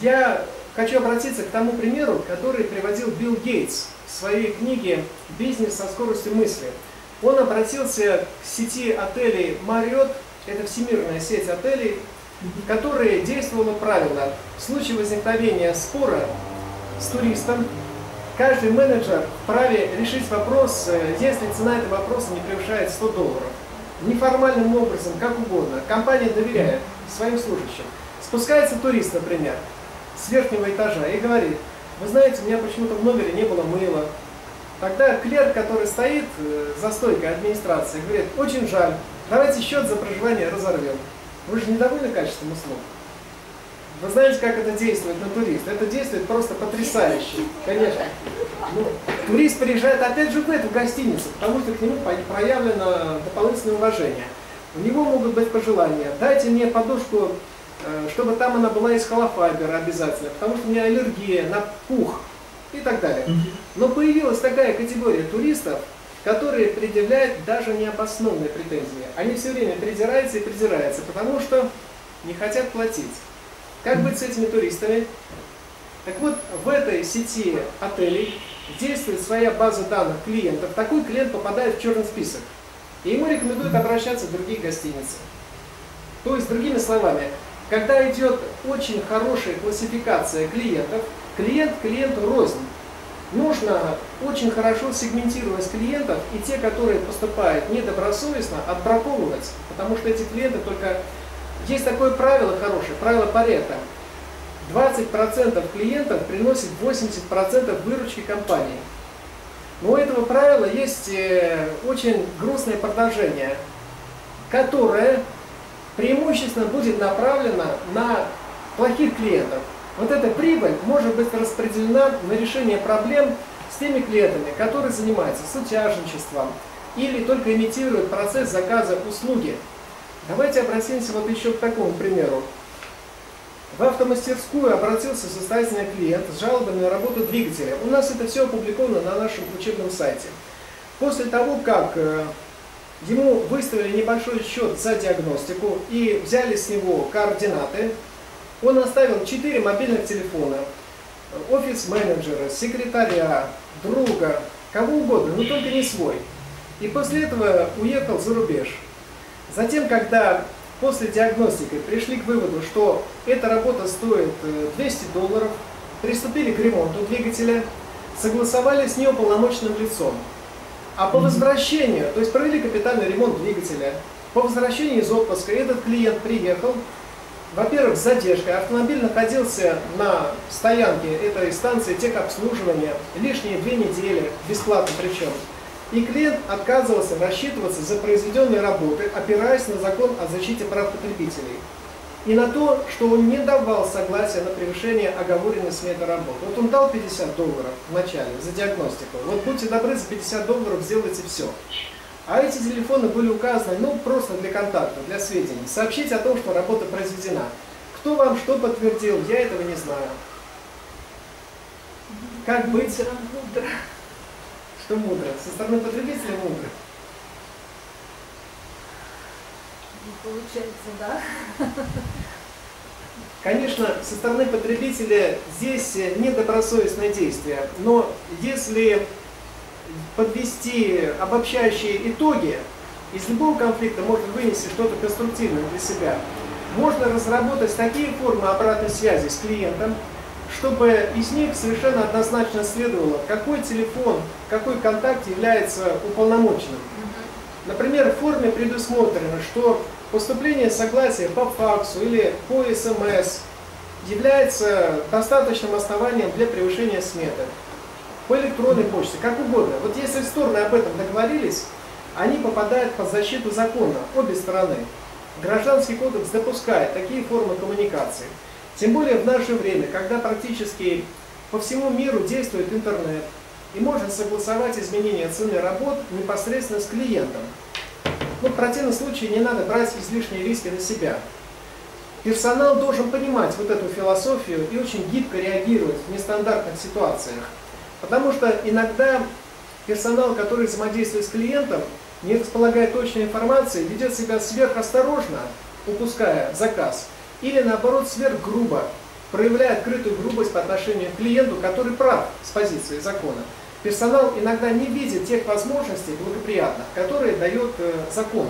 Я хочу обратиться к тому примеру, который приводил Билл Гейтс в своей книге «Бизнес со скоростью мысли». Он обратился к сети отелей Marriott, это всемирная сеть отелей, которая действовала правильно. В случае возникновения спора с туристом, каждый менеджер вправе решить вопрос, если цена этого вопроса не превышает $100. Неформальным образом, как угодно. Компания доверяет своим служащим. Спускается турист, например, с верхнего этажа и говорит: вы знаете, у меня почему-то в номере не было мыла. Тогда клерк, который стоит за стойкой администрации, говорит: очень жаль, давайте счет за проживание разорвем. Вы же недовольны качеством услуг? Вы знаете, как это действует на туриста? Это действует просто потрясающе, конечно. Ну, турист приезжает опять же в эту гостиницу, потому что к нему проявлено дополнительное уважение. У него могут быть пожелания: дайте мне подушку, чтобы там она была из холофайбера обязательно, потому что у меня аллергия на пух и так далее. Но появилась такая категория туристов, которые предъявляют даже необоснованные претензии. Они все время придираются и придираются, потому что не хотят платить. Как быть с этими туристами? Так вот, в этой сети отелей действует своя база данных клиентов. Такой клиент попадает в черный список, и ему рекомендуют обращаться в другие гостиницы. То есть, другими словами, когда идет очень хорошая классификация клиентов, клиент клиенту рознь. Нужно очень хорошо сегментировать клиентов, и те, которые поступают недобросовестно, отбраковывать, потому что эти клиенты только... Есть такое правило хорошее, правило Парето. 20% клиентов приносит 80% выручки компании. Но у этого правила есть очень грустное продолжение, которое преимущественно будет направлено на плохих клиентов. Вот эта прибыль может быть распределена на решение проблем с теми клиентами, которые занимаются сутяжничеством или только имитируют процесс заказа услуги. Давайте обратимся вот еще к такому примеру. В автомастерскую обратился состоятельный клиент с жалобами на работу двигателя. У нас это все опубликовано на нашем учебном сайте. После того, как ему выставили небольшой счет за диагностику и взяли с него координаты, он оставил 4 мобильных телефона, офис-менеджера, секретаря, друга, кого угодно, но только не свой. И после этого уехал за рубеж. Затем, когда после диагностики пришли к выводу, что эта работа стоит $200, приступили к ремонту двигателя, согласовали с неуполномоченным лицом. А по возвращению, то есть провели капитальный ремонт двигателя, по возвращению из отпуска этот клиент приехал, во-первых, с задержкой, автомобиль находился на стоянке этой станции техобслуживания лишние 2 недели, бесплатно причем. И клиент отказывался рассчитываться за произведенные работы, опираясь на закон о защите прав потребителей. И на то, что он не давал согласия на превышение оговоренной сметы работ. Вот он дал $50 вначале за диагностику. Вот будьте добры, за $50 сделайте все. А эти телефоны были указаны, ну, просто для контакта, для сведений. Сообщите о том, что работа произведена. Кто вам что подтвердил, я этого не знаю. Как быть? Что мудро? Со стороны потребителя мудро? Получается, да. Конечно, со стороны потребителя здесь недобросовестное действие. Но если подвести обобщающие итоги, из любого конфликта можно вынести что-то конструктивное для себя. Можно разработать такие формы обратной связи с клиентом, чтобы из них совершенно однозначно следовало, какой телефон, какой контакт является уполномоченным. Например, в форме предусмотрено, что поступление согласия по факсу или по СМС является достаточным основанием для превышения сметы. По электронной почте, как угодно. Вот если стороны об этом договорились, они попадают под защиту закона, обе стороны. Гражданский кодекс допускает такие формы коммуникации. Тем более в наше время, когда практически по всему миру действует интернет, и можно согласовать изменения цены работ непосредственно с клиентом. Но в противном случае не надо брать излишние риски на себя. Персонал должен понимать вот эту философию и очень гибко реагировать в нестандартных ситуациях. Потому что иногда персонал, который взаимодействует с клиентом, не располагая точной информацией, ведет себя сверхосторожно, упуская заказ. Или наоборот сверхгрубо, проявляя открытую грубость по отношению к клиенту, который прав с позиции закона. Персонал иногда не видит тех возможностей благоприятных, которые дает закон.